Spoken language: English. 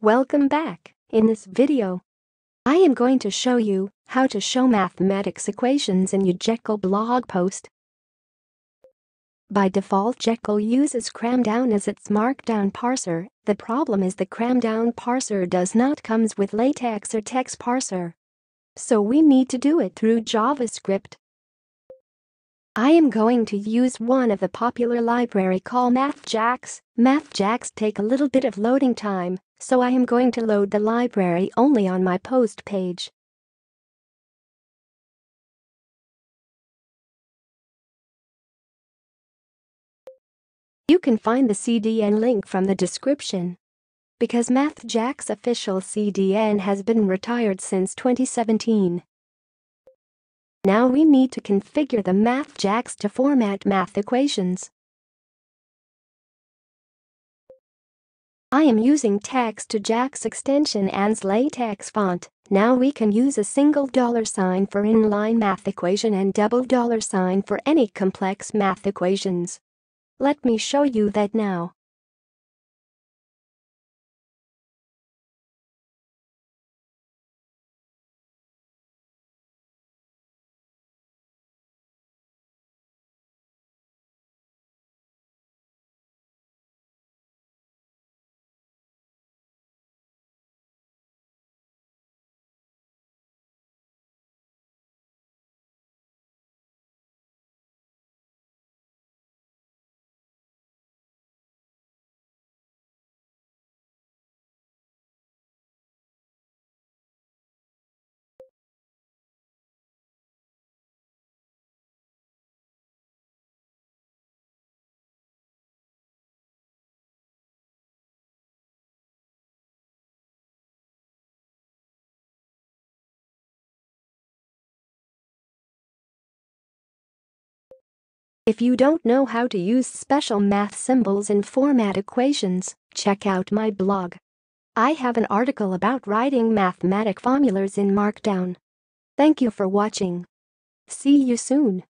Welcome back. In this video, I am going to show you how to show mathematics equations in your Jekyll blog post. By default, Jekyll uses Kramdown as its Markdown parser. The problem is the Kramdown parser does not come with LaTeX or Tex parser. So we need to do it through JavaScript. I am going to use one of the popular library called MathJax. MathJax take a little bit of loading time, so I am going to load the library only on my post page. You can find the CDN link from the description. Because MathJax official CDN has been retired since 2017. Now we need to configure the MathJax to format math equations. I am using Tex to Jax extension and LaTeX font. Now we can use a single $sign for inline math equation and double $sign for any complex math equations. Let me show you that now. If you don't know how to use special math symbols in format equations, check out my blog. I have an article about writing mathematic formulas in Markdown. Thank you for watching. See you soon.